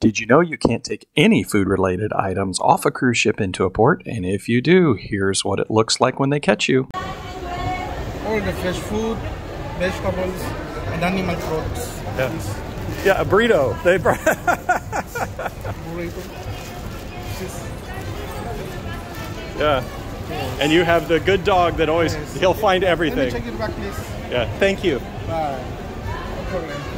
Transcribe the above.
Did you know you can't take any food-related items off a cruise ship into a port? And if you do, here's what it looks like when they catch you. All the fresh food, vegetables, and animal products. Yeah, yeah, a burrito. They brought burrito. Yeah. And you have the good dog that always, he'll find everything. Let me check it back, please. Yeah, thank you. Bye. No problem.